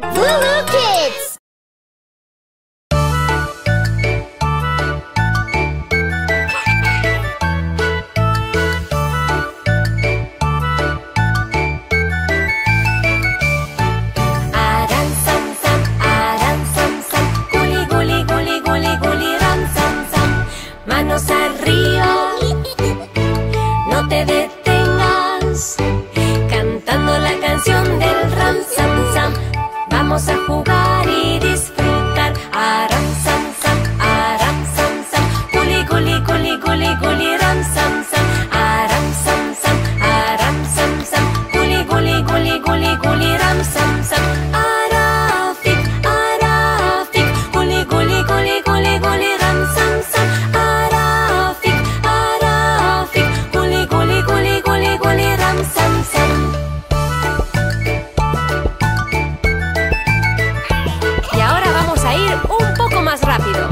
LooLoo Kids! Arriba, no te detengas, cantando la canción del ram sam sam. Vamos a jugar y disfrutar. Aram sam sam, aram sam sam, guli guli guli guli guli ram sam sam. Aram sam sam, aram sam sam, guli guli guli guli guli ram sam sam. Arafik, arafik, guli guli guli guli guli ram sam sam. Y ahora vamos a ir un poco más rápido.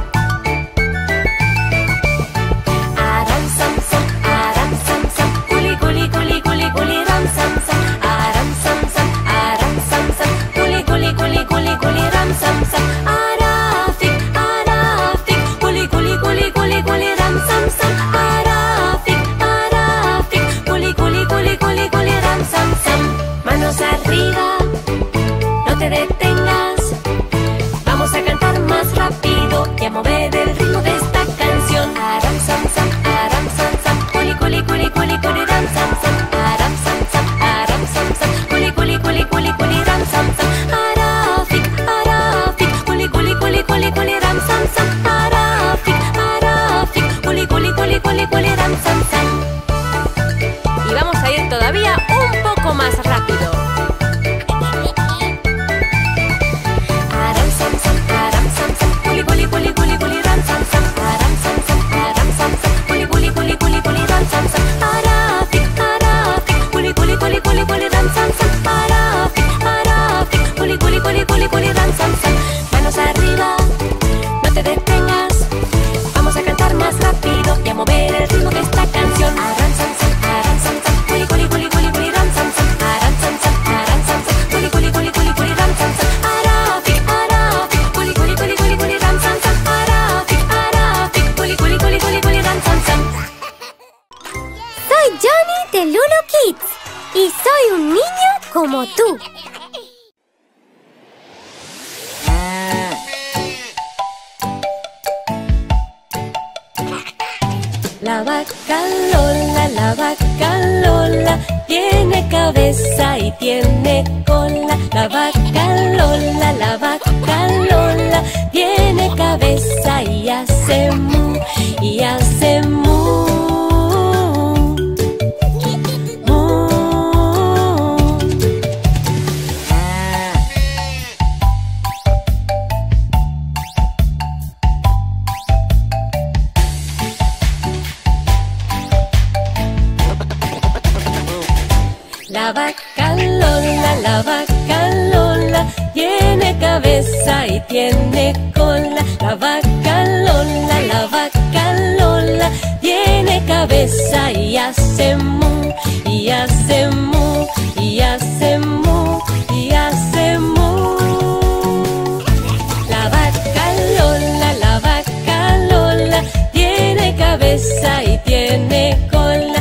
Aram sam sam, aram sam sam, guli guli guli guli guli ram sam sam. Aram sam sam, aram sam sam, guli guli guli guli guli ram sam sam. Arafik, arafik, guli guli guli guli guli ram sam sam. Arafik, arafik, guli guli guli guli guli ram sam sam. Manos arriba, no te detengas. Vamos a cantar más rápido y a mover el ritmo de esta canción. Aram sam sam, aram sam sam, guli guli guli guli guli ram sam sam. Aram sam sam, aram sam sam, guli guli guli guli guli ram sam sam. Arafik, arafik, guli guli guli guli guli ram sam sam. Arafik, arafik, guli guli guli guli guli ram sam sam. Y vamos a ir todavía un poco más rápido. Manos arriba, no te detengas. Vamos a cantar más rápido y a mover el ritmo de esta canción. Aram sam sam, aram sam sam, guli guli guli guli guli ram sam sam. Aram sam sam, aram sam sam, guli guli guli guli guli ram sam sam. Arafik, arafik, guli guli guli guli guli ram sam sam. Arafik, arafik, guli guli guli guli guli ram sam sam. Soy Johnny de LooLoo Kids y soy un niño como tú. La vaca Lola tiene cabeza y tiene cola. La vaca Lola tiene cabeza y hace mu, mu. La vaca Lola tiene cabeza y tiene cola. La vaca Lola tiene cabeza y hace mu, y hace mu, y hace mu. La vaca Lola tiene cabeza y tiene cola.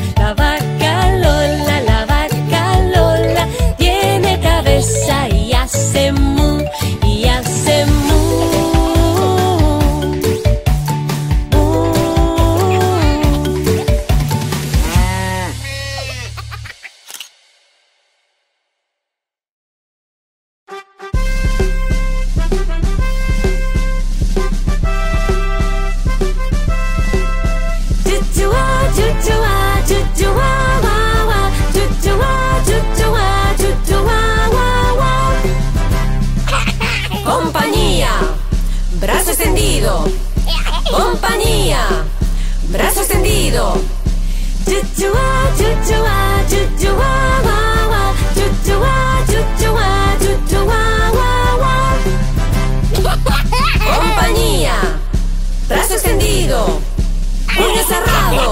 Y hace mu, y hace mu, mu. Chuchuá, chuchuá, chuchuá. Brazo extendido, compañía, brazo extendido. Chuchuá, chuchuá, chuchuá, guagua, chuchuá, chuchuá, chuchuá, guagua. Compañía, brazo extendido, puño cerrado.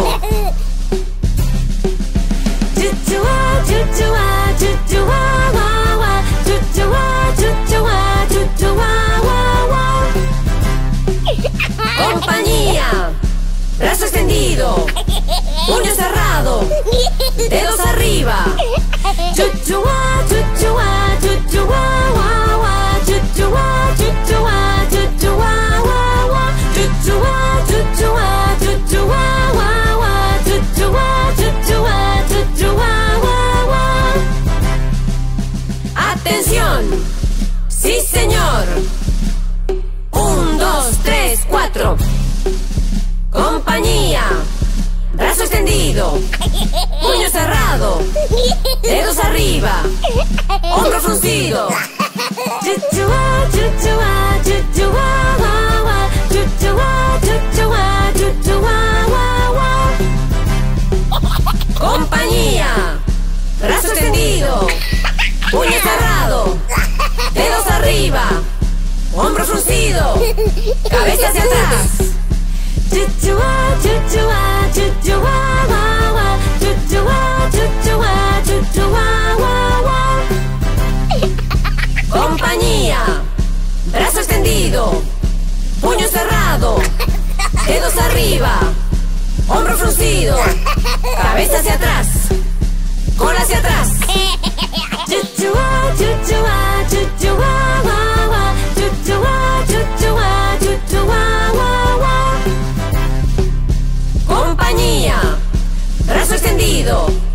Chuchuá, chuchuá, chuchuá, guagua, chuchuá, chuchuá. dedos arriba. Chuchuá, chuchuá, chuchuá, guá, guá. Chuchuá, chuchuá, chuchuá, guá, guá. Chuchuá, chuchuá, chuchuá, guá, guá. Chuchuá, chuchuá, chuchuá, guá, guá. ¡Atención! ¡Sí, señor! 1, 2, 3, 4. Compañía. Brazo extendido, puño cerrado, dedos arriba, hombro fruncido. Chuchuá, chuchuá, chuchuá, guá, guá. Chuchuá, chuchuá, chuchuá, guá, guá. Compañía. Brazo extendido, puño cerrado, dedos arriba, hombro fruncido, cabeza hacia atrás. Chuchuá, chuchuá, chuchuá, guá, guá. Chuchuá, chuchuá, chuchuá, guá, guá. Compañía. Brazo extendido, puño cerrado, dedos arriba, hombro fruncido, cabeza hacia atrás, cola hacia atrás. Chuchuá, chuchuá, chuchuá, guá, guá. Chuchuá, chuchuá, chuchuá, guá, guá. Compañía. Brazo extendido, puño cerrado, dedos arriba,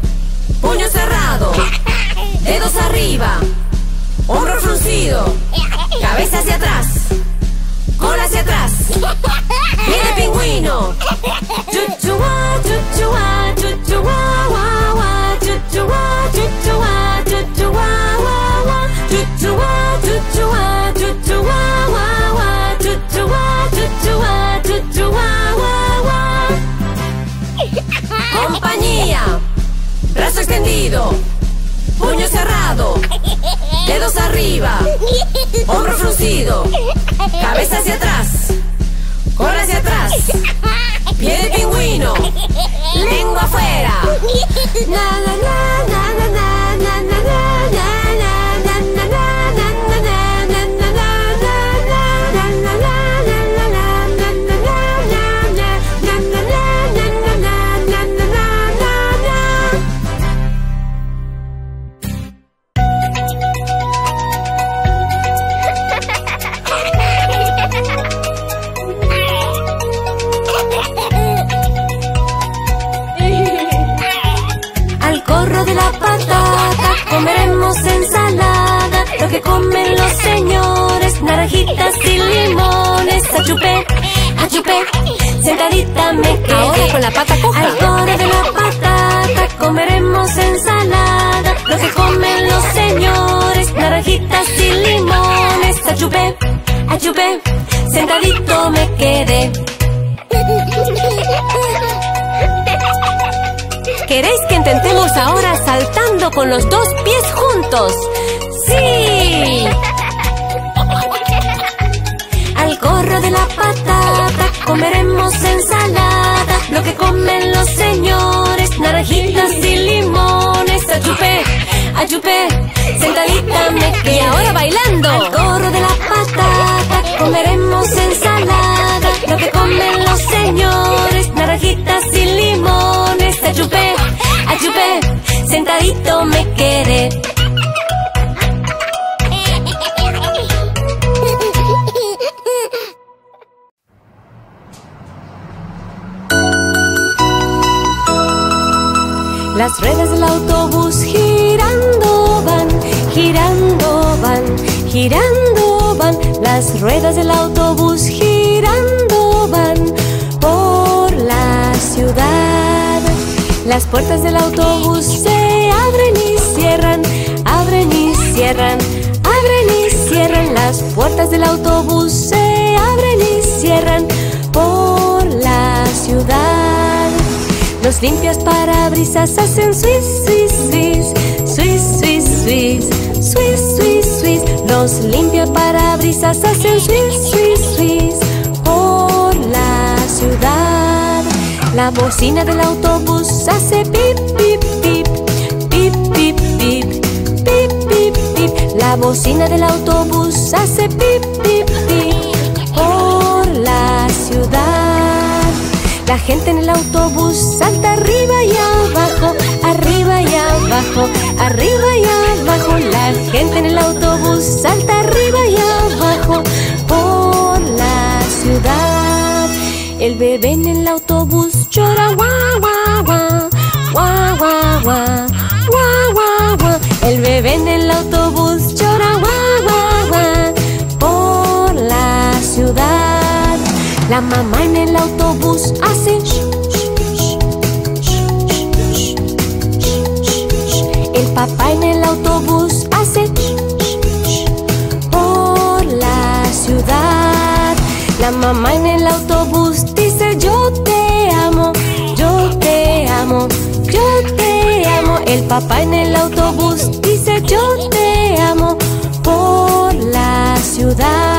hombro fruncido, cabeza hacia atrás, cola hacia atrás. ¡Viene pingüino! Chuchuá, chuchuá, chuchuá, guá, guá. Chuchuá, chuchuá, chuchuá, guá, guá. Chuchuá, chuchuá, chuchuá, guá, guá. Chuchuá, chuchuá, chuchuá, guá, guá. Compañía. Brazo extendido, puño cerrado, dedos arriba, hombro fruncido, cabeza hacia atrás, cola hacia atrás. Pie de pingüino, lengua afuera. Na, na, na, na, na, na, na, na, na, na. Comeremos ensalada, lo que comen los señores, naranjitas y limones. Achupé, achupé, sentadita me quedé. Ahora con la pata coja. Al coro de la patata, comeremos ensalada, lo que comen los señores, naranjitas y limones. Achupé, achupé, sentadito me quedé. ¿Queréis que intentemos ahora saltando con los dos pies juntos? ¡Sí! Al gorro de la patata comeremos ensalada, lo que comen los señores, naranjitas y limones. Achupé, achupé, sentadita me quedé. Y ahora bailando. Al gorro de la patata comeremos ensalada, lo que comen los señores, naranjitas y limones. Achupé, achupé, sentadito me quedé. Las ruedas del autobús girando van, girando van, girando van. Las ruedas del autobús girando van por la ciudad. Las puertas del autobús se abren y cierran, abren y cierran, abren y cierran. Las puertas del autobús se abren y cierran por la ciudad. Los limpias parabrisas hacen swish, swish, swish, swish, swish, swish, swish, swish, swish. Los limpias parabrisas hacen swish, swish, swish por la ciudad. La bocina del autobús hace pip, pip, pip, pip, pip, pip, pip, pip, pip. La bocina del autobús hace pip, pip, pip por la ciudad. La gente en el autobús salta arriba y abajo, arriba arriba y abajo. La gente en el autobús salta arriba y abajo por la ciudad. El bebé en el autobús llora guau, guau, guau, guau, guau, guau, guau, guau. El bebé en el autobús llora guau, guau, guau por la ciudad. La mamá en el autobús hace shh. Papá en el autobús hace por la ciudad. La mamá en el autobús dice yo te amo, yo te amo, yo te amo. El papá en el autobús dice yo te amo por la ciudad.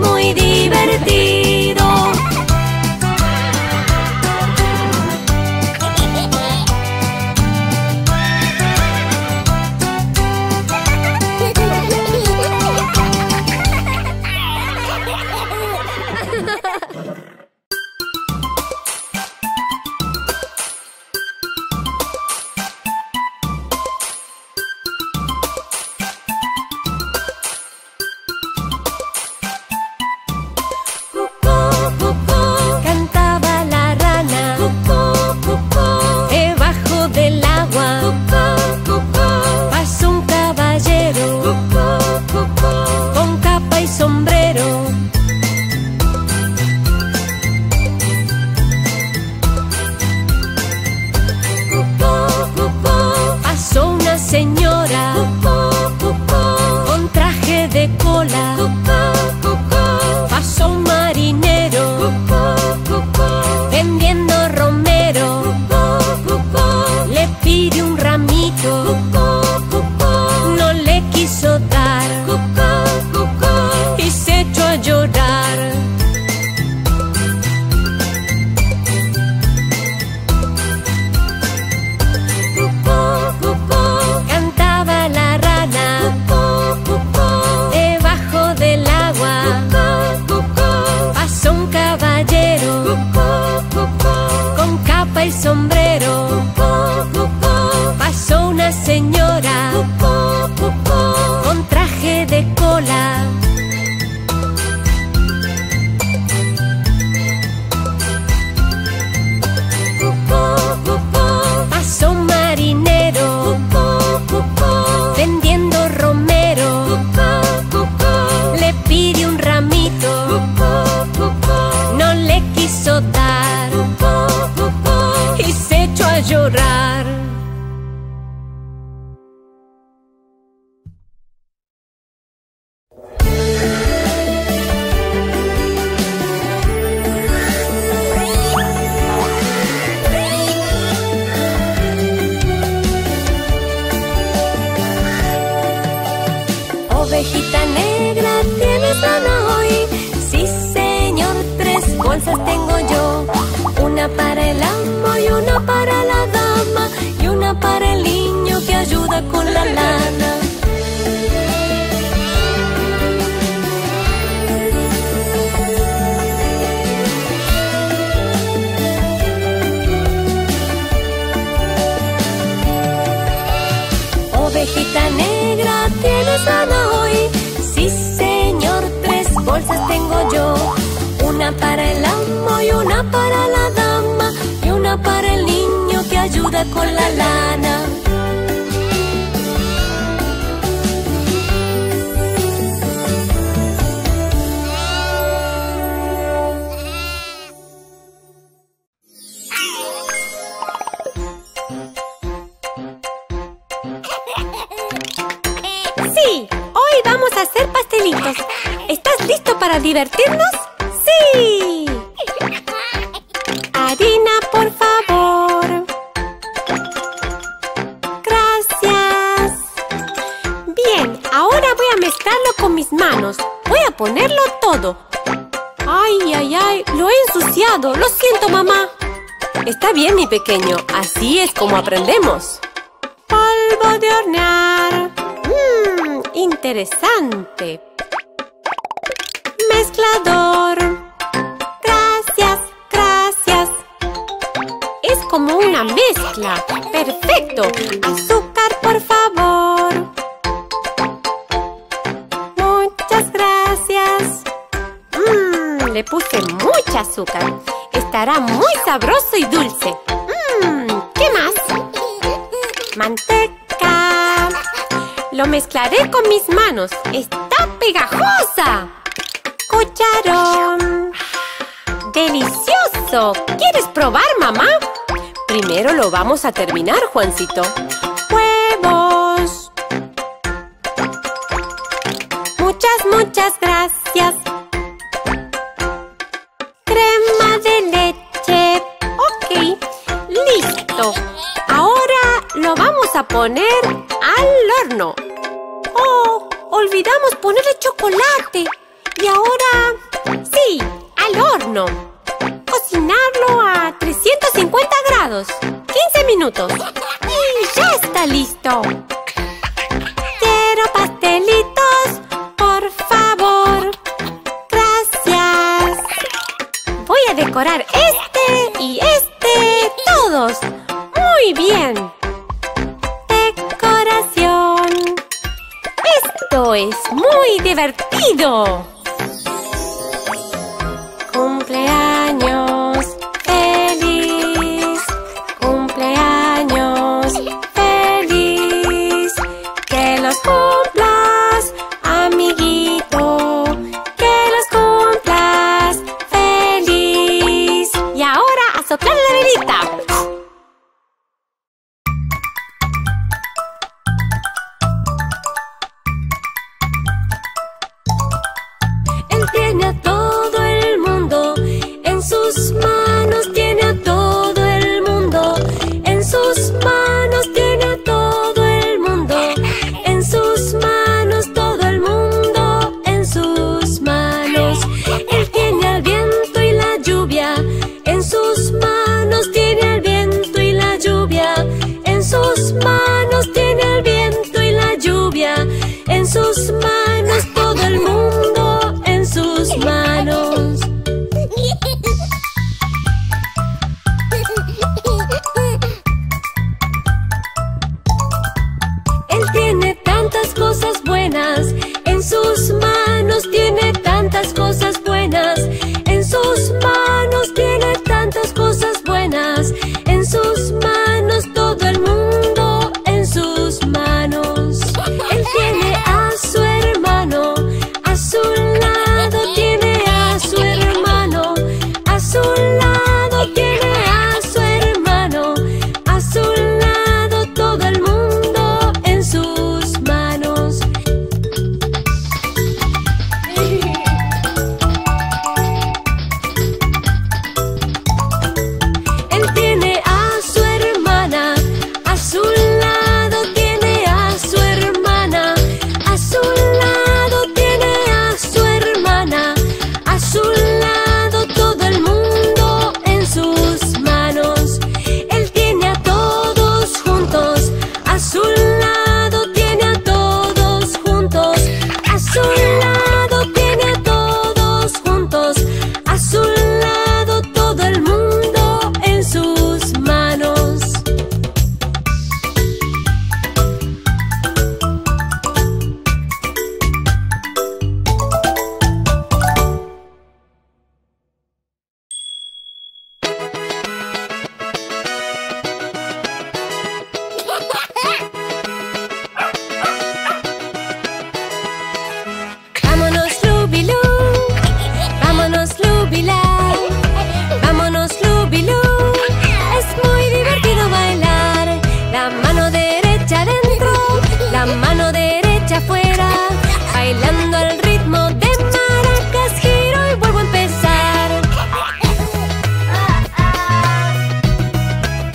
muy divertido. Pequeño, así es como aprendemos. Polvo de hornear. Interesante. Mezclador. Gracias, gracias. Es como una mezcla. Perfecto. Azúcar, por favor. Muchas gracias. Le puse mucha azúcar. Estará muy sabroso y dulce. ¿Qué más? Manteca. Lo mezclaré con mis manos. ¡Está pegajosa! Cucharón. ¡Delicioso! ¿Quieres probar, mamá? Primero lo vamos a terminar, Juancito. ¡Huevos! Muchas, muchas gracias. Crema de leche. Ok. ¡Listo! Ahora lo vamos a poner al horno. ¡Oh! Olvidamos ponerle chocolate. Y ahora... ¡sí! ¡Al horno! Cocinarlo a 350 grados. 15 minutos. ¡Y ya está listo! ¡Quiero pastelitos, por favor! ¡Gracias! Voy a decorar este y este. ¡Todos! ¡Muy bien! ¡Decoración! ¡Esto es muy divertido! ¡Cumpleaños feliz! ¡Cumpleaños feliz! ¡Que los cumplas, amiguito! ¡Que los cumplas feliz! Y ahora a soplar la velita.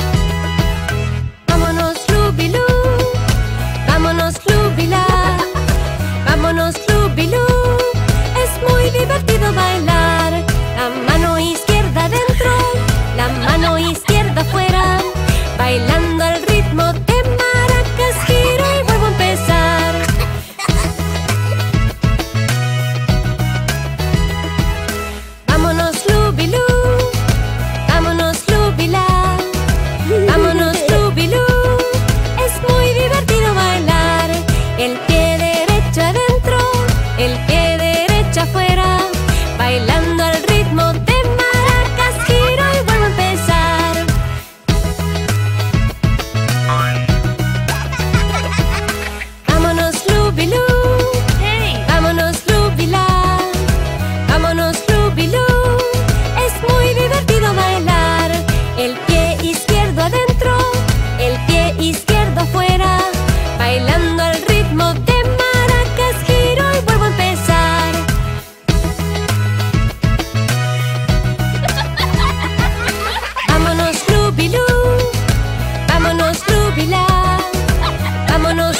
Vámonos,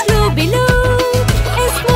LooLoo, es muy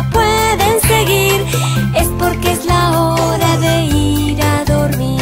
lo pueden seguir, es porque es la hora de ir a dormir.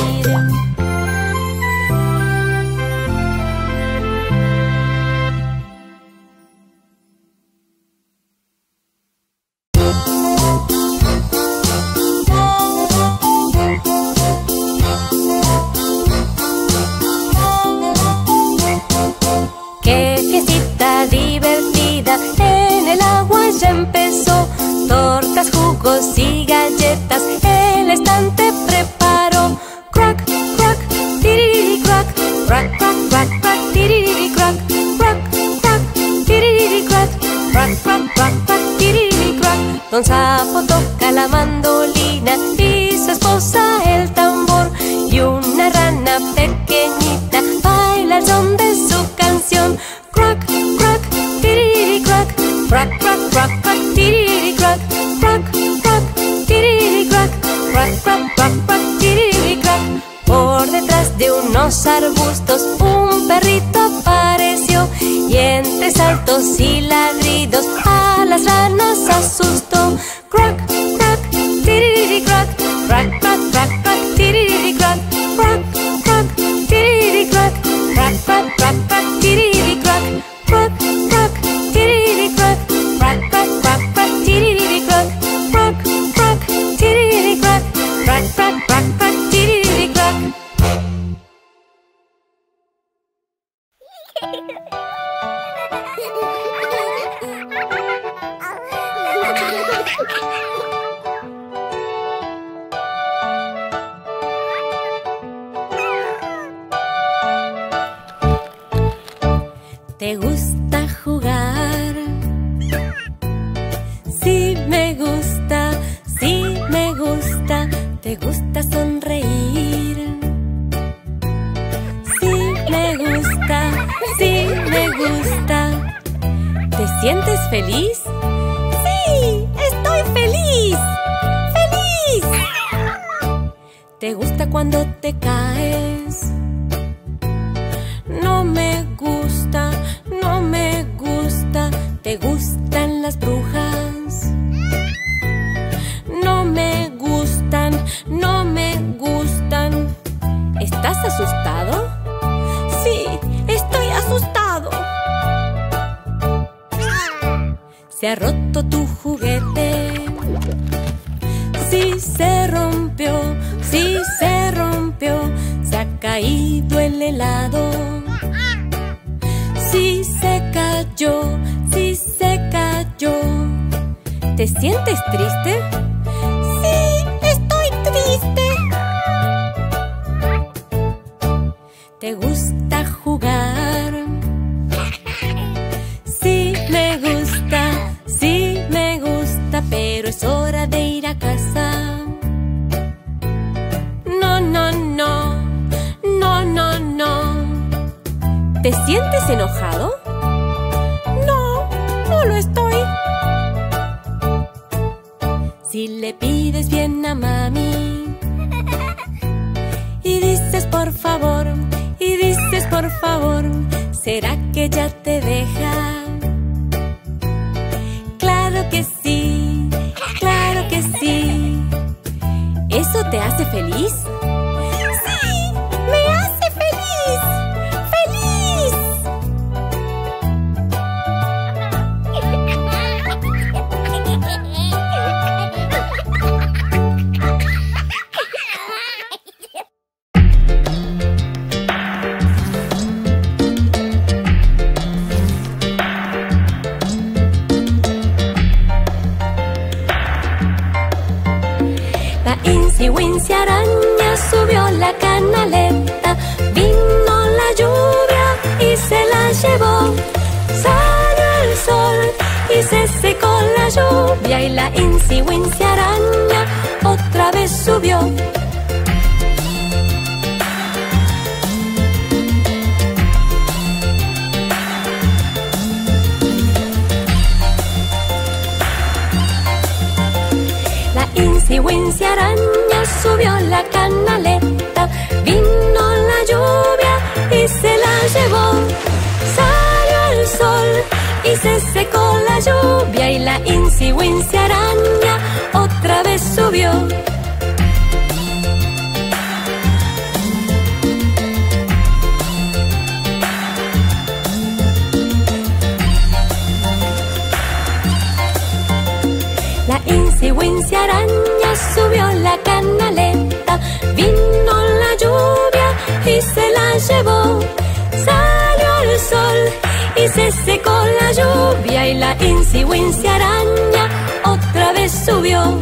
Quejecita divertida, en el agua ya empezó. Tortas, jugos y galletas el estante preparó. Crack, crack, tiriri, crack, crack, crack, crack, crack, tiriri, crack, crack, crack, tiriri, crack, crack, crack, crack, crack, tiriri, crack. Don Sapo toca la mandolina y su esposa el tambor, y una rana pequeñita baila al son de su canción. Crack, crack, tiriri, crack, crack, crack, crack, crack, tiriri, crack, crack, crack, tiriri, crack, crack, crack, crack, crack, tiriri, crack. Por detrás de unos arbustos un perrito apareció, y entre saltos y ladridos a las ranas asustó. Crack, crack, tiriri, crack, crack, crack, crack, crack, tiriri, crack, crack, crack, tiriri, crack, crack, crack, crack, crack, tiriri. Crack, crack, tiriri, crack, crack, crack, crack, crack, tiriri, crack, crack, crack, tiriri, crack, crack, crack, crack, crack, tiriri, crack. ¿Te gusta jugar? Sí me gusta, sí me gusta. ¿Te gusta sonreír? Sí me gusta, sí me gusta. ¿Te sientes feliz? ¡Sí! ¡Estoy feliz! ¡Feliz! ¿Te gusta cuando te caes? No me gusta, no me gusta. ¿Te gustan las brujas? No me gustan, no me gustan. ¿Estás asustado? Sí, estoy asustado. ¿Se ha roto tu juguete? Sí, se rompió, sí, se rompió. ¿Se ha caído el helado? Sí se cayó, sí se cayó. ¿Te sientes triste? Sí, estoy triste. ¿Te gusta jugar? Sí me gusta, pero es hora de ir a casa. No, no, no, no, no, no. ¿Te sientes enojado? No, no lo estoy. Si le pides bien a mami y dices por favor, ¿será que ya te deja? Claro que sí, claro que sí. ¿Eso te hace feliz? Incy Wincy araña subió la canaleta, vino la lluvia y se la llevó. Salió el sol y se secó la lluvia, y la Incy Wincy araña otra vez subió. Incy Wincy araña subió la canaleta, vino la lluvia y se la llevó. Salió el sol y se secó la lluvia, y la Incy Wincy araña Incy araña subió la canaleta, vino la lluvia y se la llevó. Salió el sol y se secó la lluvia, y la Incy Wincy araña otra vez subió.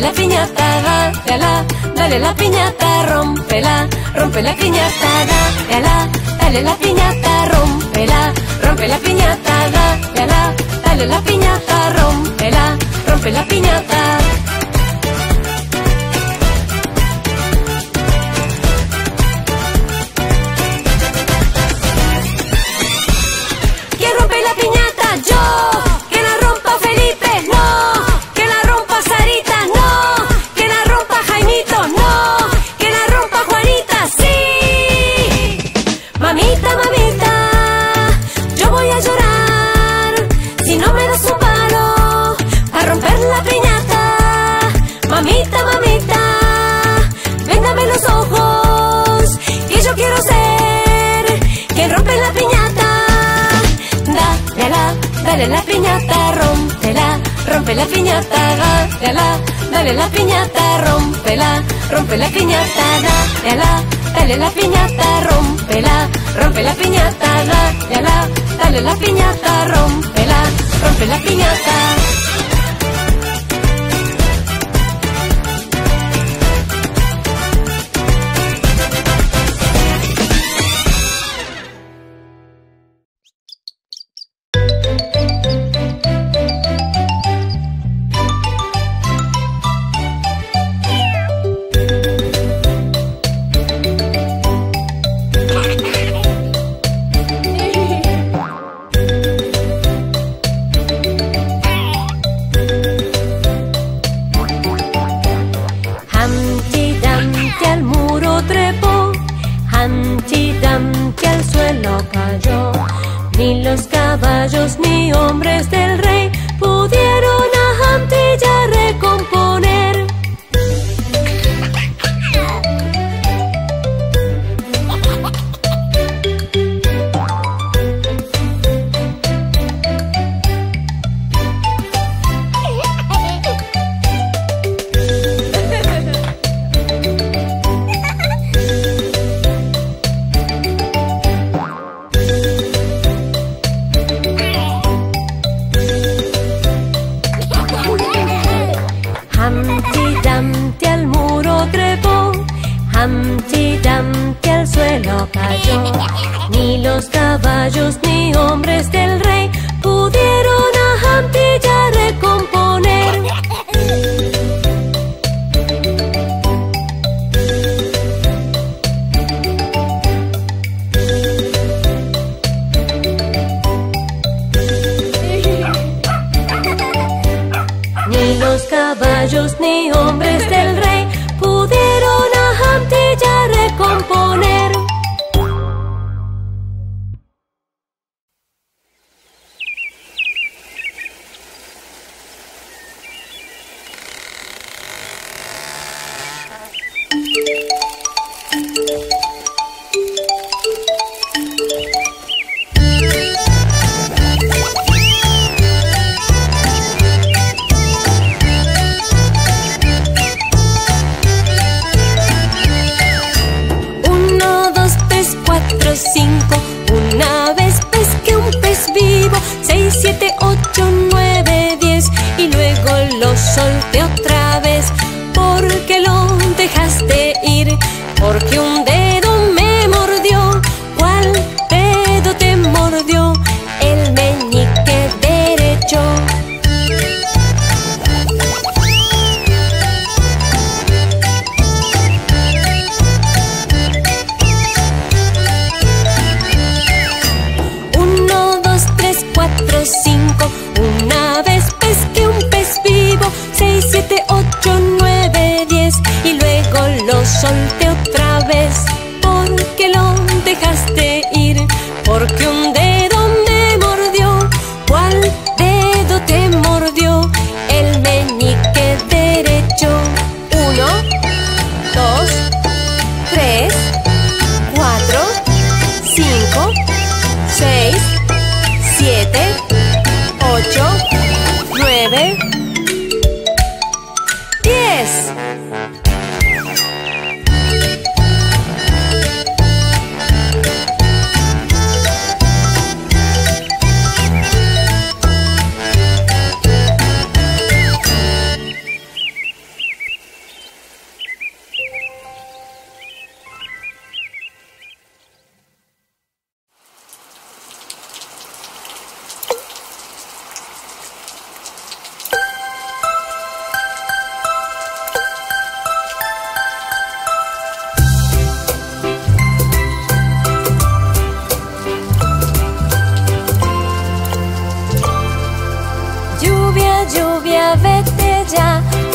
la piñata, dale, dale la piñata, rómpela, rompe la piñata, dale, dale la piñata, rómpela, rompe la piñata, dale, dale la piñata, rómpela, rompe la piñata. Dale la piñata, rómpela, rompe la piñata, dale, dale la piñata, rómpela, rompe la piñata, dale, dale la piñata, rómpela, rompe la piñata, dale, dale la piñata, rómpela, rompe la piñata.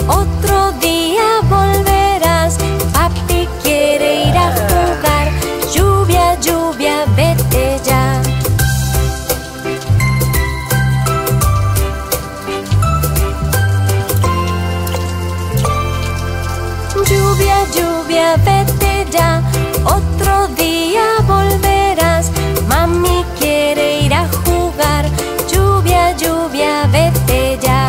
Otro día volverás, papi quiere ir a jugar. Lluvia, lluvia, vete ya. Lluvia, lluvia, vete ya. Otro día volverás, mami quiere ir a jugar. Lluvia, lluvia, vete ya.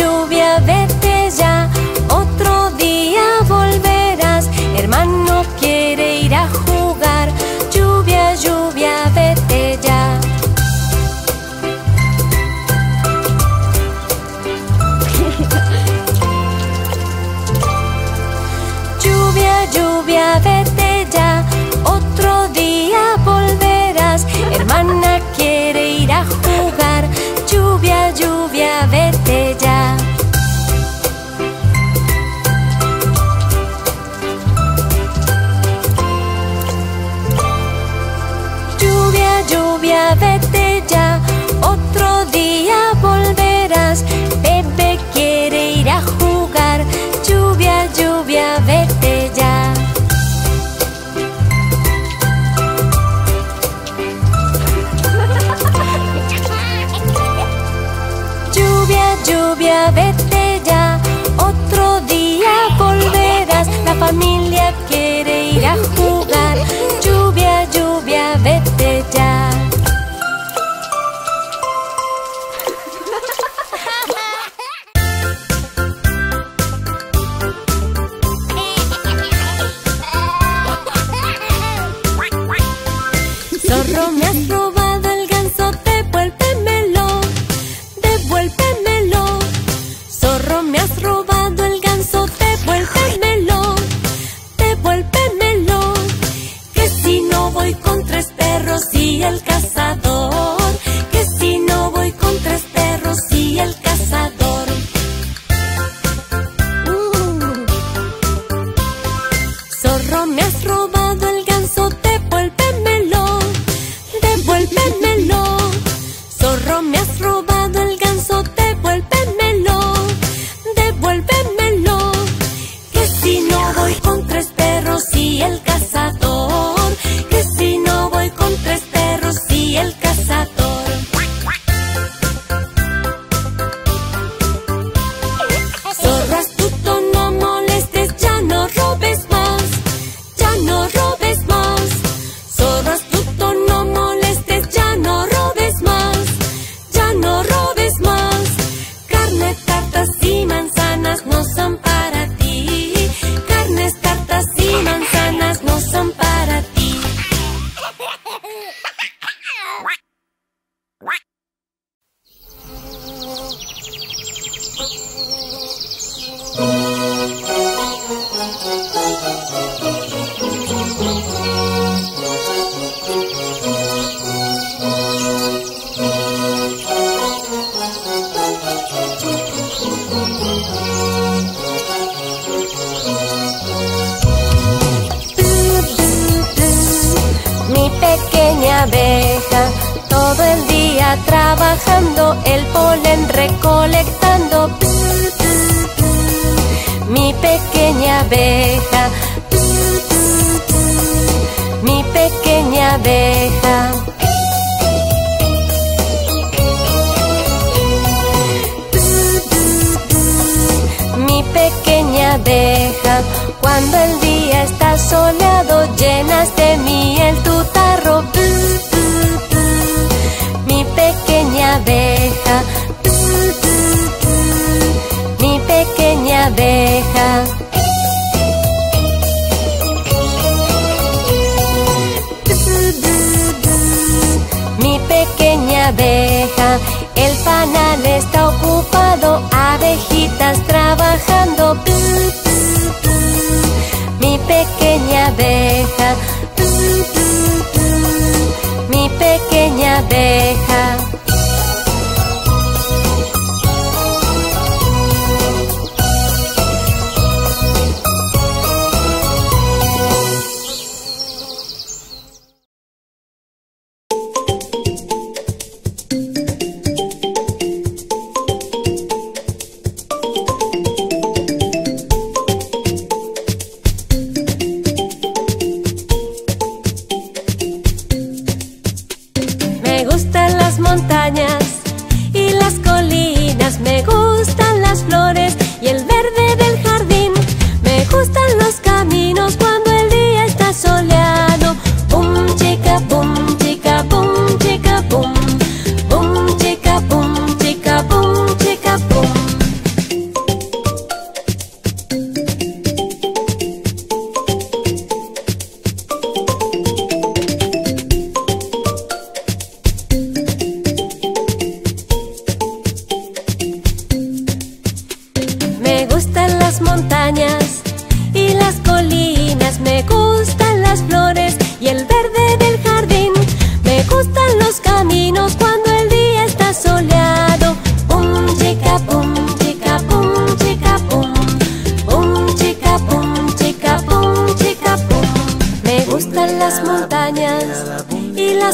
Lluvia, vete ya, otro día volverás, hermano quiere ir a jugar, lluvia, lluvia, vete ya. Lluvia, lluvia, vete ya, otro día volverás, hermana quiere ir a jugar, lluvia, lluvia, vete ya. Lluvia, lluvia, vete ya. Otro día volverás. Pepe quiere ir a jugar. Lluvia, lluvia, vete ya. Lluvia, lluvia, vete ya. Otro día volverás. La familia quiere ir a jugar. Lluvia, lluvia, vete ya. Zorro, me has robado el ganso, devuélvemelo. Devuélvemelo. Zorro, me has robado el ganso, devuélvemelo. Devuélvemelo. Que si no voy con tres perros y el cazador. Que si no voy con tres perros y el cazador. Zorro, me has robado el ganso, devuélvemelo. Devuélvemelo. Zorro, me has robado el ganso, devuélvemelo. Devuélvemelo. Que si no voy con tres perros y el cazador. Que si no voy con tres perros y el cazador. Zorro astuto, no molestes, ya no robes más. Ya no robes más. Zorro astuto, no molestes, ya no robes más. Ya no robes más. Carne, tartas y manzanas no son para ti. Carnes, tartas y manzanas no son para ti. Abeja, todo el día trabajando, el polen recolectando. Blu, blu, blu, mi pequeña abeja. Blu, blu, blu, mi pequeña abeja. Blu, blu, blu, mi pequeña abeja. Cuando el día está soleado, llenas de miel tu tarro. Blu, blu, blu, mi pequeña abeja. Blu, blu, blu, mi pequeña abeja. Blu, blu, blu, mi pequeña abeja. El panal está ocupado, abejitas trabajando. Blu, blu, blu, mi pequeña abeja. Blu, blu, blu, mi pequeña abeja.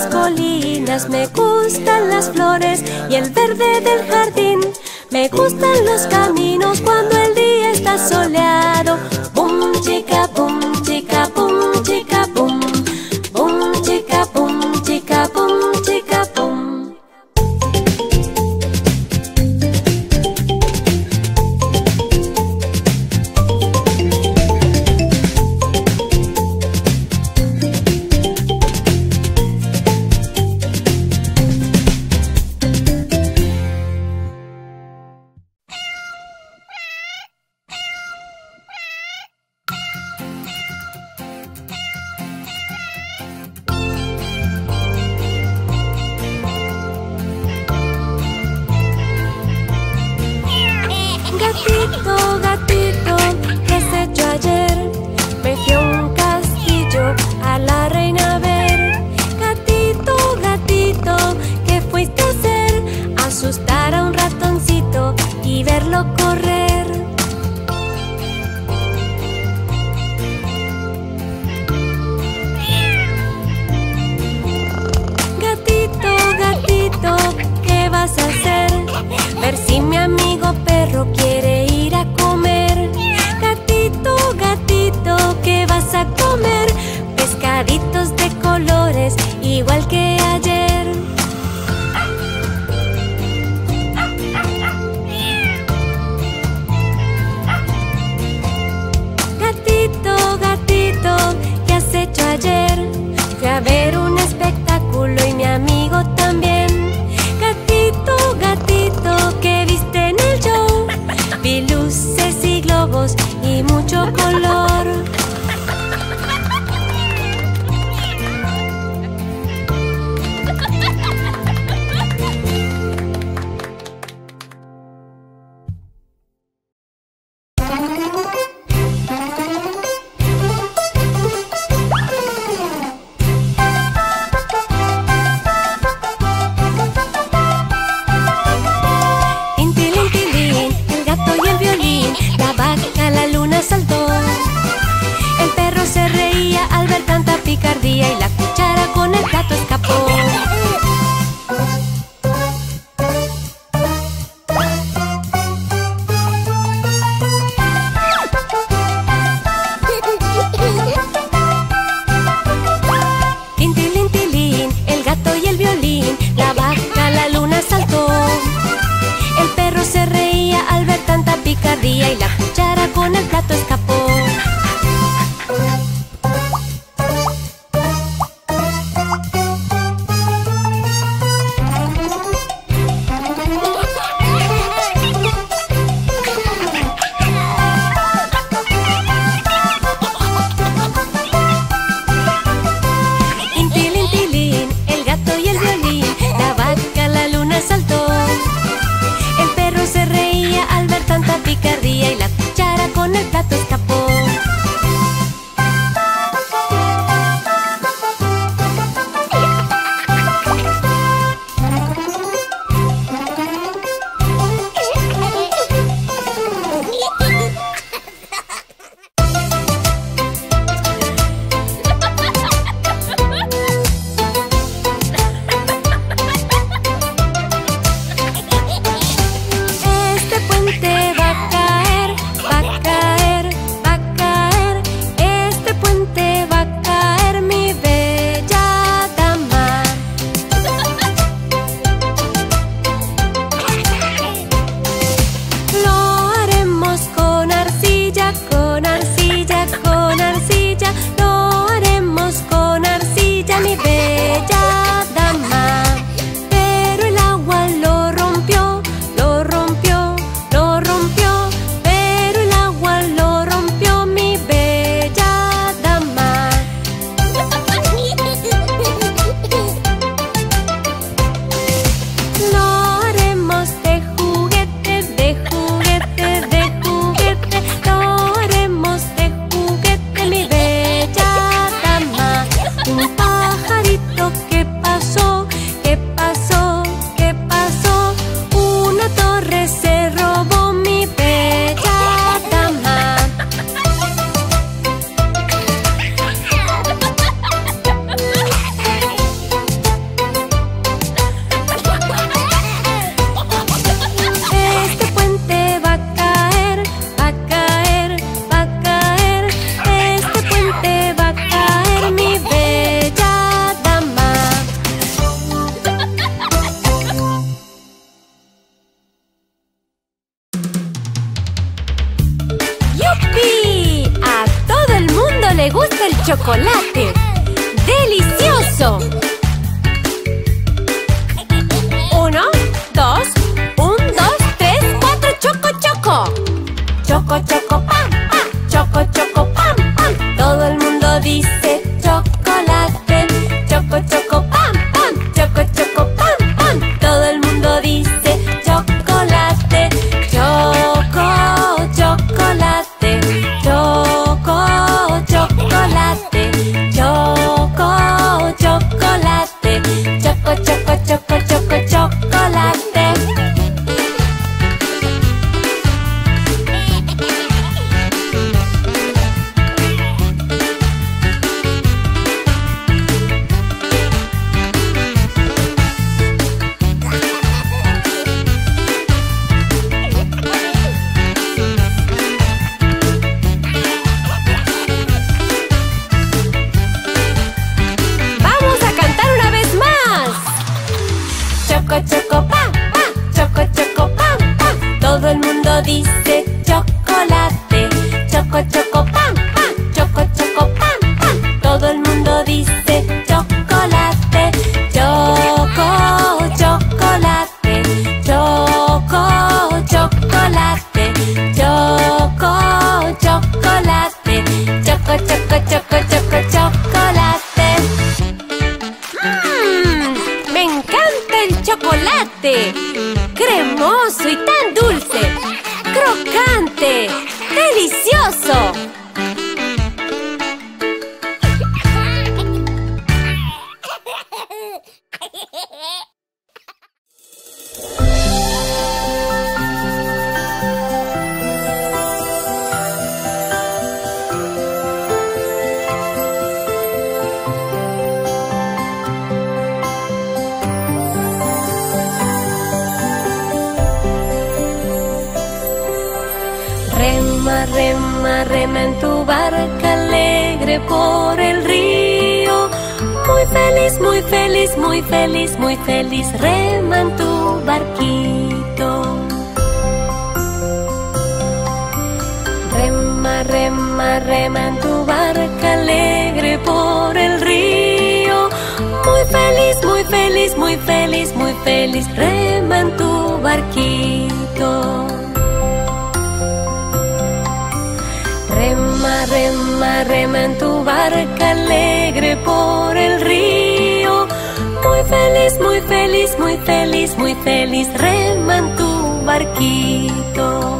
las colinas, me gustan las flores y el verde del jardín. Me gustan los caminos cuando el día está soleado. Bum chica, bum chica, bum chica, bum. Bum chica, bum chica, bum chica, bum. Este puente va a caer, le gusta el chocolate. ¡Delicioso! 1, 2, 1, 2, 3, 4, choco, choco. Choco, choco, pam, pam. Choco, choco, pam, pam. Todo el mundo dice chocolate. Choco, choco, pam, pam. Choco, choco, pam, pam. Todo el mundo dice chocolate. Choco, chocolate. Choco, chocolate. Choco, chocolate. Choco, choco, choco, choco, chocolate. Dice chocolate. Choco, choco, pam, pam. Choco, choco, pam, pam. Todo el mundo dice chocolate. Choco, chocolate. Choco, chocolate. Choco, chocolate. Choco, choco, choco, choco, chocolate. ¡Me encanta el chocolate! ¡Cremoso y tan dulce! ¡Crocante! ¡Delicioso! Rema, rema en tu barca alegre por el río. Muy feliz, muy feliz, muy feliz, muy feliz. Rema en tu barquito. Rema, rema, rema en tu barca alegre por el río. Muy feliz, muy feliz, muy feliz, muy feliz. Rema en tu barquito. Rema, rema, rema en tu barca alegre por el río. Muy feliz, muy feliz, muy feliz, muy feliz. Rema en tu barquito.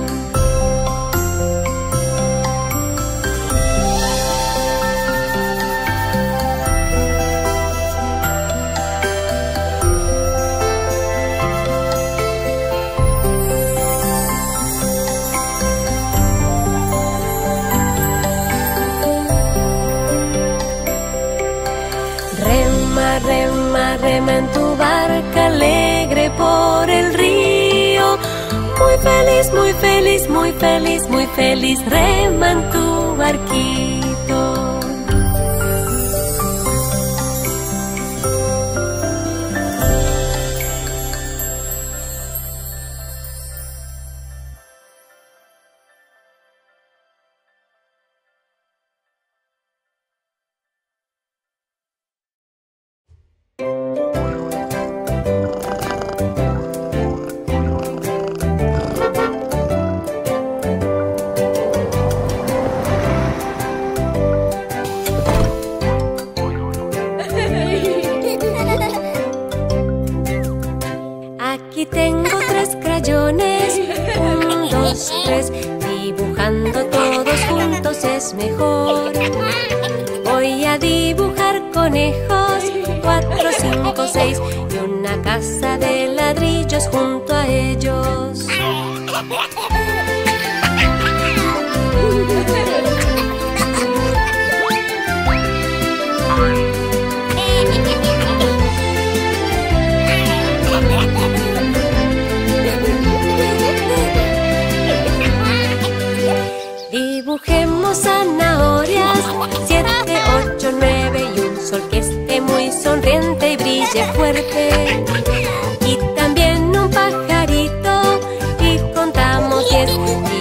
Rema, rema en tu barca alegre por el río. Muy feliz, muy feliz, muy feliz, muy feliz. Rema en tu barquito.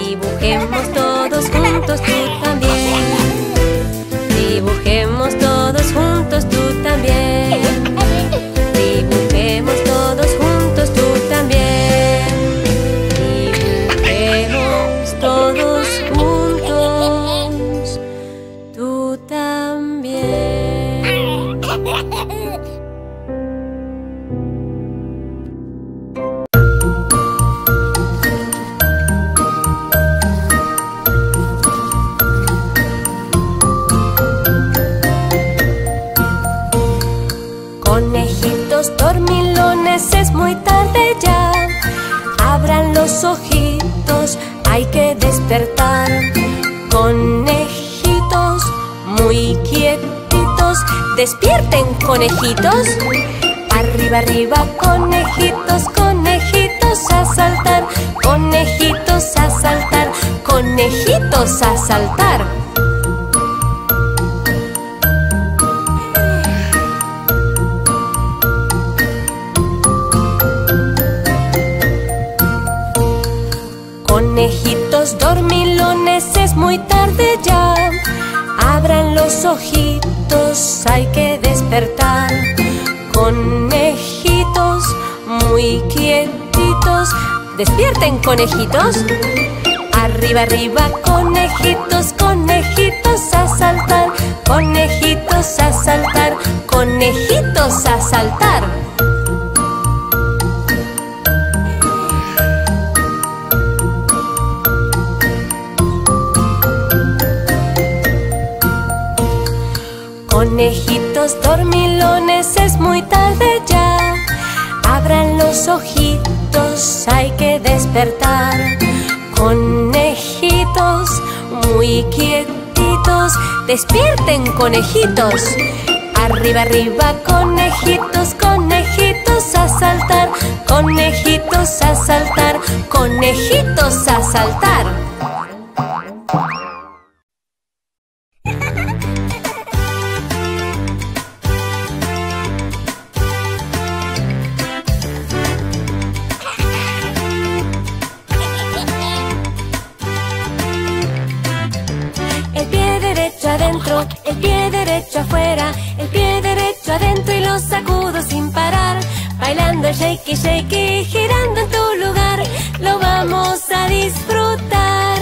Dibujemos todos juntos, tú también. despertar. Conejitos muy quietitos, despierten conejitos. Arriba, arriba, conejitos, conejitos a saltar. Conejitos a saltar, conejitos a saltar. Conejitos dormilones, es muy tarde ya. Abran los ojitos, hay que despertar. Conejitos muy quietitos, despierten conejitos. Arriba, arriba, conejitos, conejitos a saltar. Conejitos a saltar, conejitos a saltar. Conejitos dormilones, es muy tarde ya. Abran los ojitos, hay que despertar. Conejitos muy quietitos, despierten conejitos. Arriba, arriba, conejitos, conejitos a saltar. Conejitos a saltar, conejitos a saltar. El pie derecho afuera, el pie derecho adentro y lo sacudo sin parar. Bailando el shaky shaky, girando en tu lugar, lo vamos a disfrutar.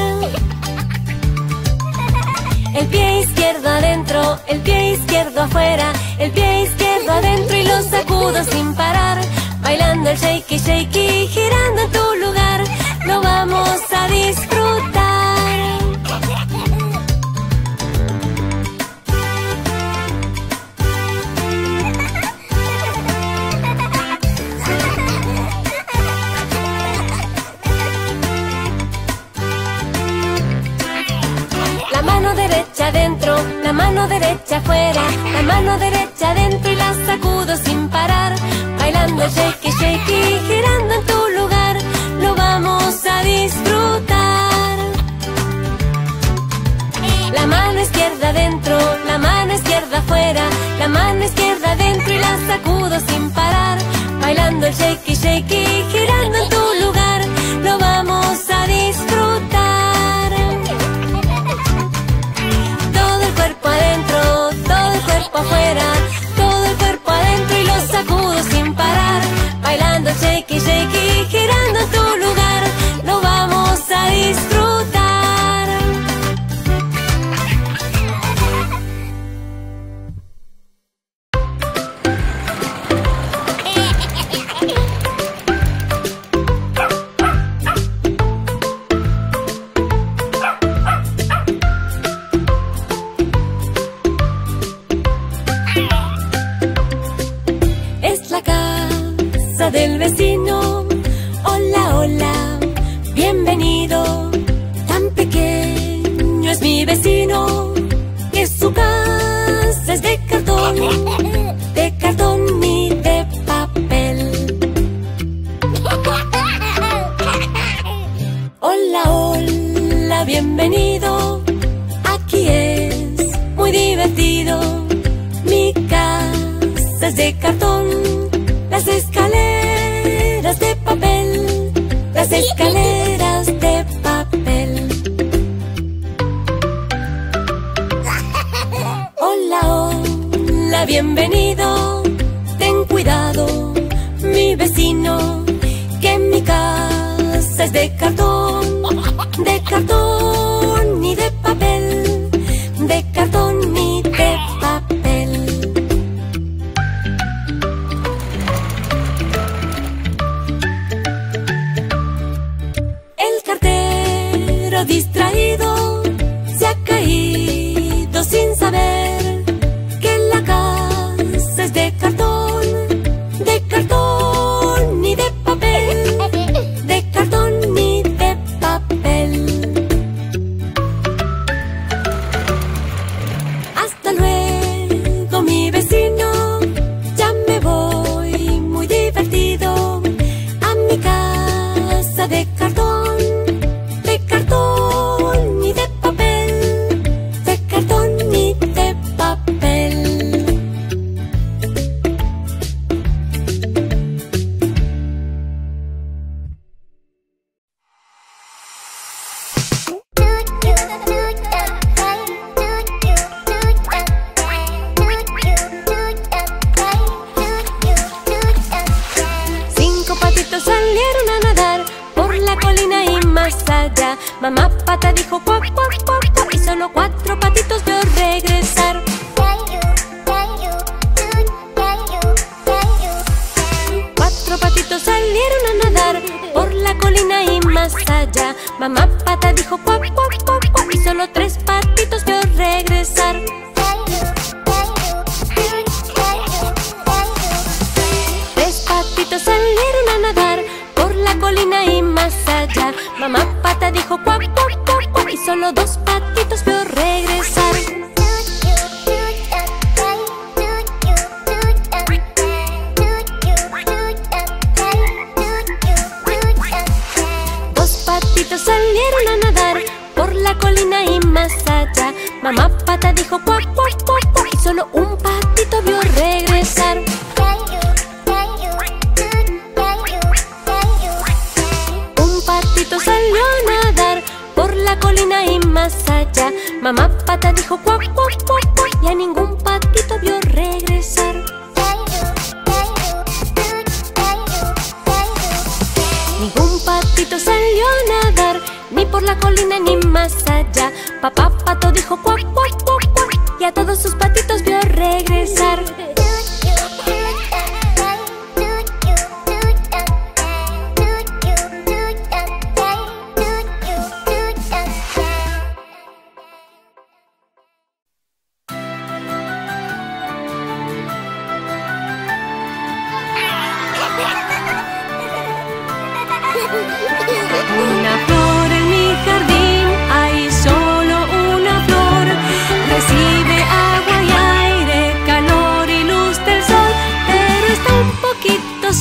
El pie izquierdo adentro, el pie izquierdo afuera, el pie izquierdo adentro y lo sacudo sin parar. Bailando el shaky shaky, girando en tu lugar, lo vamos a disfrutar. Adentro, la mano derecha afuera, la mano derecha adentro y la sacudo sin parar. Bailando shaky shaky, girando en tu lugar, lo vamos a disfrutar. La mano izquierda adentro, la mano izquierda afuera, la mano izquierda adentro y la sacudo sin parar. Bailando shaky shaky, girando en tu lugar, lo vamos a disfrutar. Afuera, todo el cuerpo adentro y lo sacudo sin parar. Bailando shaky shaky, girando en tu lugar, lo vamos a disfrutar. Del vecino, hola, hola, bienvenido. Tan pequeño es mi vecino que su casa es de cartón y de papel. Hola, hola, bienvenido. Aquí es muy divertido. Mi casa es de cartón. Las escaleras de papel, las escaleras de papel. Hola, hola, bienvenido. Ten cuidado, mi vecino, que mi casa es de cartón y de papel, de cartón y de papel. Distraído, se ha caído sin saber que la casa es de cartón y de papel, de cartón y de papel. Mamá pata dijo cuac, cuac, cuac, y solo 4 patitos veo regresar. Cuatro patitos salieron a nadar por la colina y más allá. Mamá pata dijo cuac, cuac, cuac, cuac, y solo 3 patitos veo regresar. Mamá pata dijo cuac, cuac, cuac, cuac, y solo 2 patitos veo regresar. Dos patitos salieron a nadar por la colina y más allá. Mamá pata dijo cuac, cuac, cuac, cuac, y solo 1 patito vio regresar. Colina y más allá. Mamá pata dijo cuac, cuac, cuac, cuac, y a ningún patito vio regresar. Ningún patito salió a nadar, ni por la colina ni más allá. Papá pato dijo cuac, cuac, cuac, cuac, y a todos sus patitos vio regresar.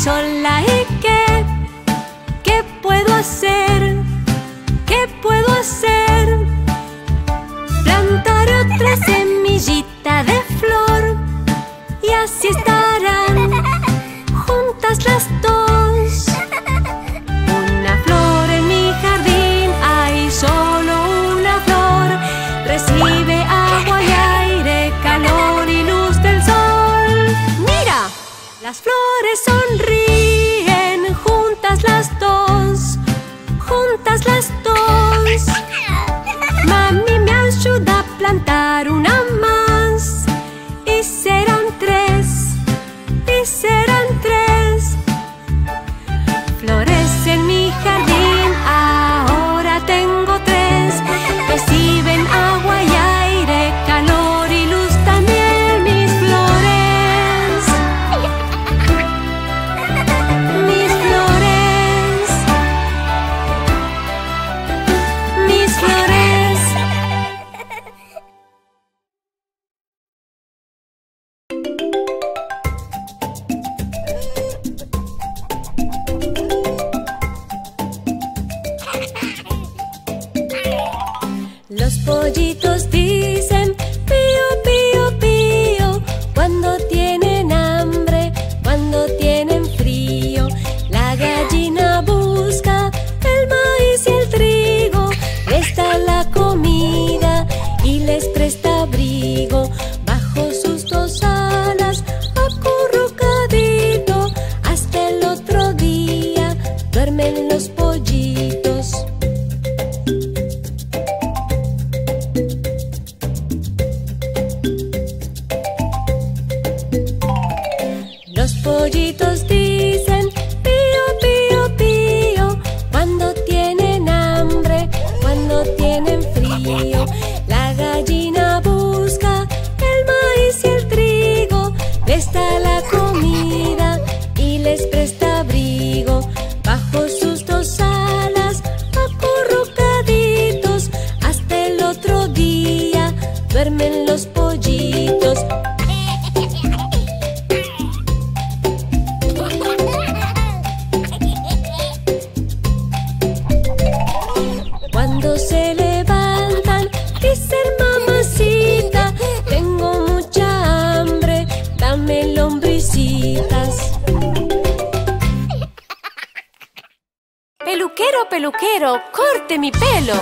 Sola, ¿y qué puedo hacer? ¿Qué puedo hacer? Plantar otra semillita de flor y así estarán juntas las dos. Una flor en mi jardín, hay solo una flor. Recibe agua y aire, calor y luz del sol. ¡Mira! Las flores sonríen, juntas las dos. Mami me ayuda a plantar una más y serán 3, y serán 3. Flores en mi jardín, ahora tengo 3. Reciben agua y aire, calor y luz también mis flores. Los pollitos dicen pío, pío, pío cuando tienen hambre, cuando tienen frío. La gallina busca el maíz y el trigo, presta la comida y les presta abrigo. Bajo sus 2 alas, acurrucadito, hasta el otro día duermen los pollitos. Peluquero, peluquero, corte mi pelo.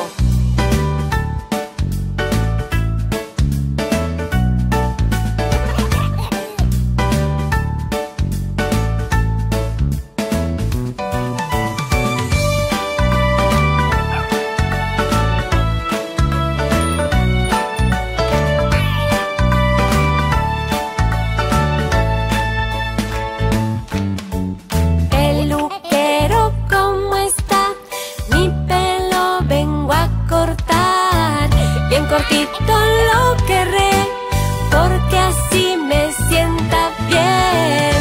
solito lo querré, porque así me sienta bien.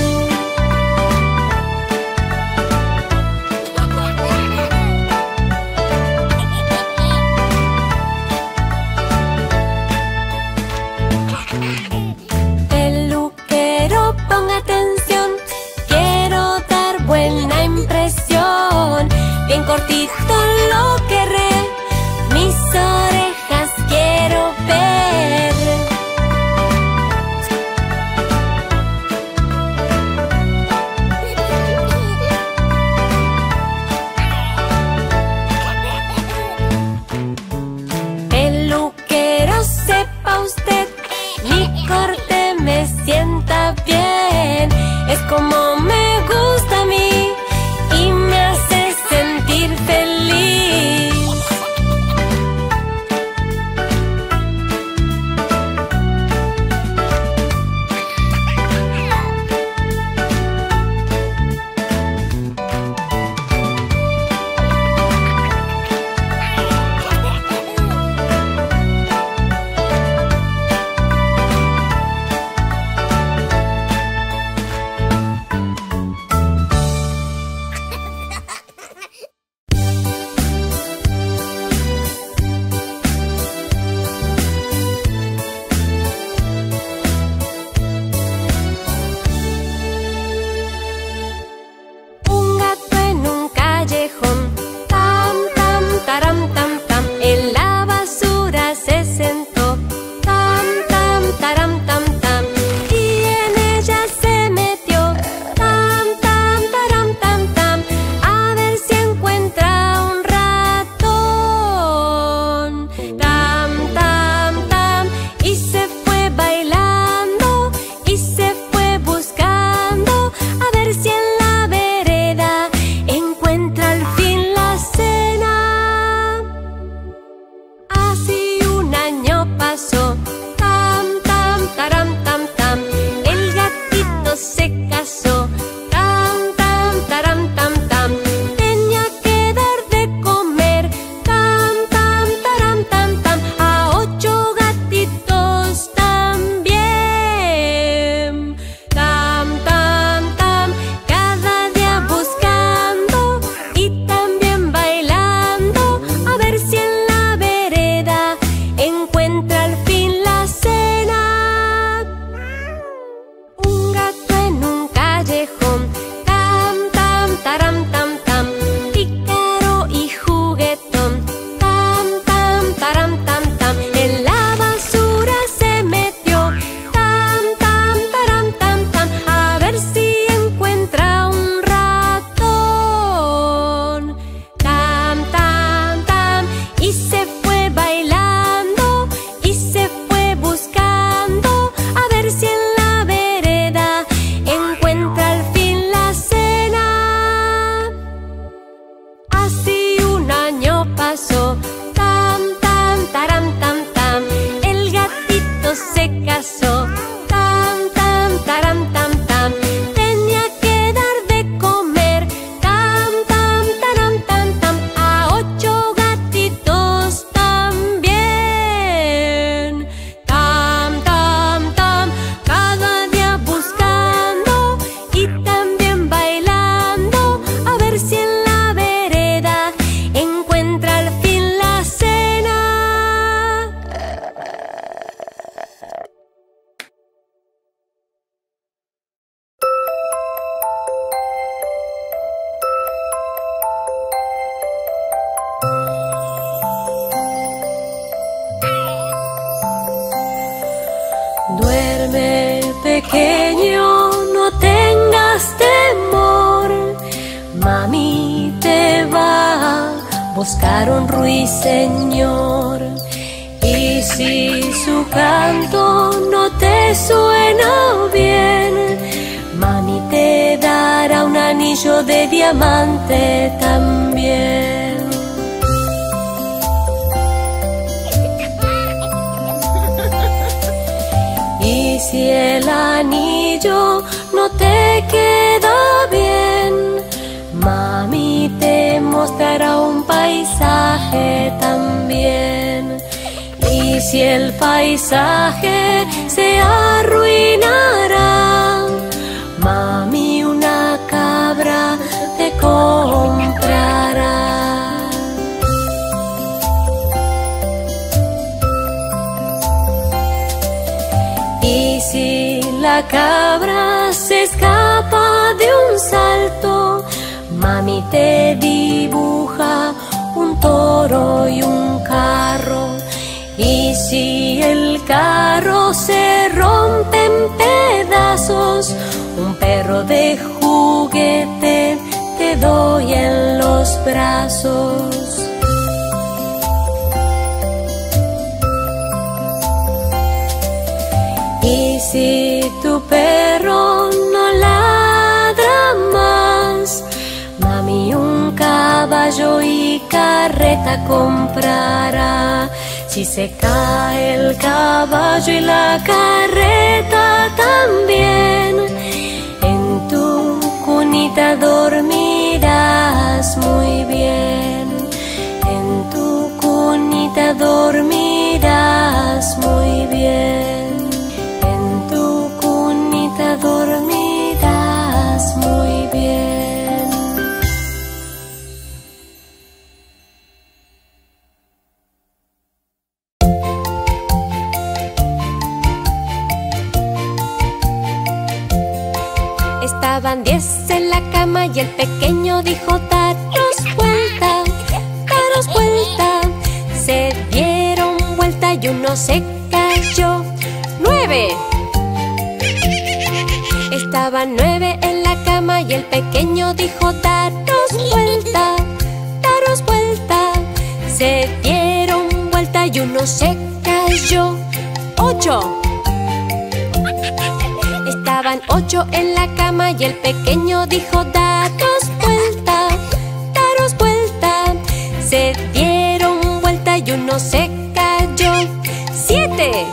Peluquero, pon atención, quiero dar buena impresión. Bien cortito lo querré, mis orejas quiero ver. Peluquero, sepa usted, mi corte me sienta bien. Es como me gusta a mí y me hace sentir feliz. y si el paisaje se arruinará, mami una cabra te comprará. Y si la cabra se escapa de un salto, mami te dibuja un toro y un carro. Y si el carro se rompe en pedazos, un perro de juguete te doy en los brazos. Y si tu perro no ladra más, mami un caballo y carreta comprará. Si se cae el caballo y la carreta también, en tu cunita dormirás muy bien. En tu cunita dormirás muy bien. En tu cunita dormirás muy bien. Estaban 10 en la cama y el pequeño dijo: daros vuelta. Se dieron vuelta y uno se cayó. 9. Estaban 9 en la cama y el pequeño dijo: daros vuelta. Se dieron vuelta y uno se cayó. 8. Estaban 8 en la cama y el pequeño dijo: daros vuelta. Se dieron vuelta y uno se cayó. 7.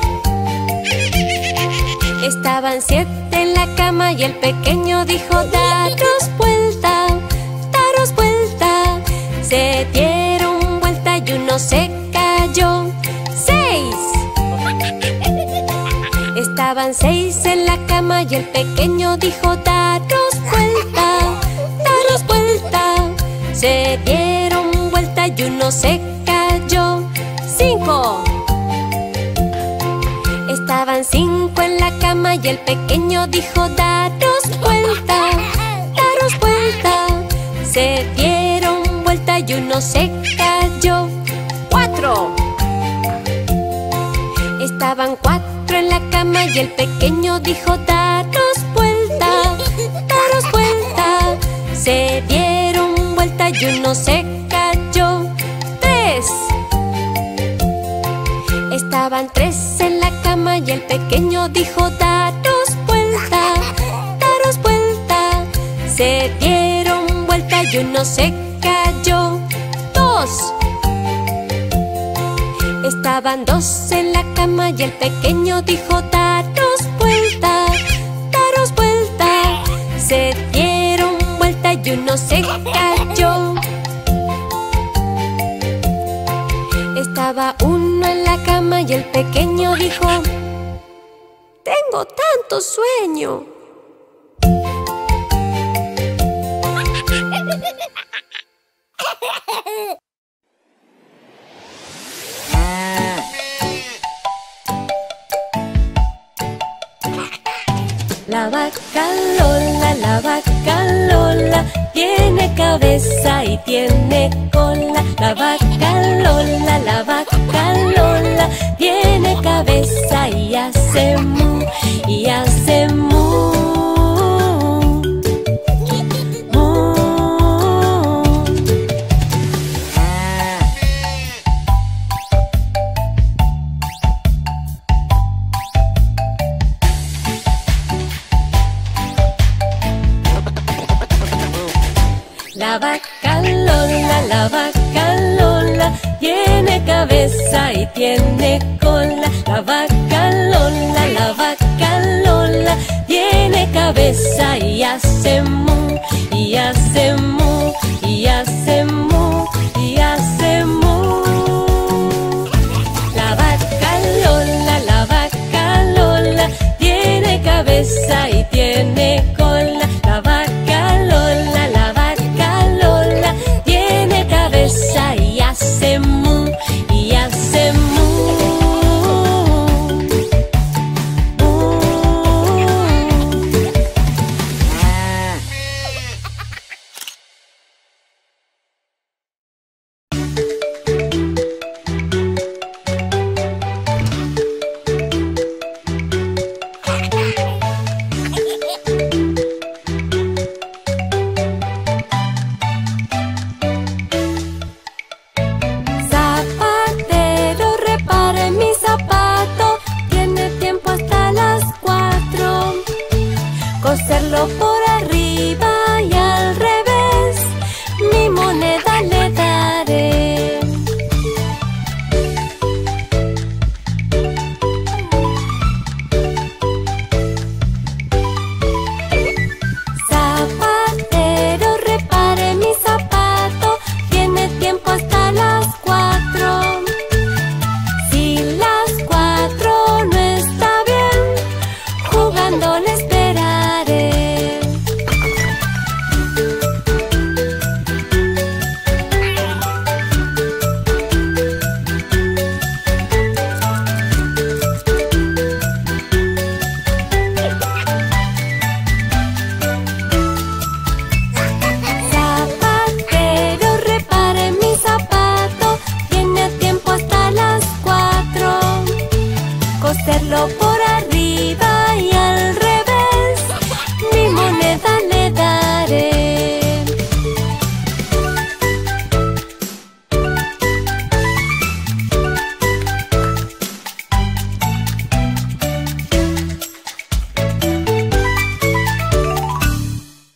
Estaban 7 en la cama y el pequeño dijo: daros vuelta. Se dieron vuelta y uno se cayó. 6. Estaban 6 en la cama y el pequeño dijo: daros vuelta. Se dieron vuelta y uno se cayó. 5. Estaban 5 en la cama y el pequeño dijo: daros vuelta. Se dieron vuelta y uno se cayó. 4. Estaban 4 en la cama y el pequeño dijo: daros vuelta. Se dieron vuelta y uno se cayó. 3. Estaban 3 en la cama y el pequeño dijo: daros vuelta. Se dieron vuelta y uno se cayó. 2. Estaban 2 en la cama y el pequeño dijo: daros vuelta. Se dieron vuelta y uno se cayó. Estaba 1 en la cama y el pequeño dijo: tengo tanto sueño. La vaca Lola tiene cabeza y tiene cola. La vaca Lola tiene cabeza y hace mu, y hace mu. La vaca Lola tiene cabeza y tiene cola. La vaca Lola tiene cabeza y hace mu, y hace mu.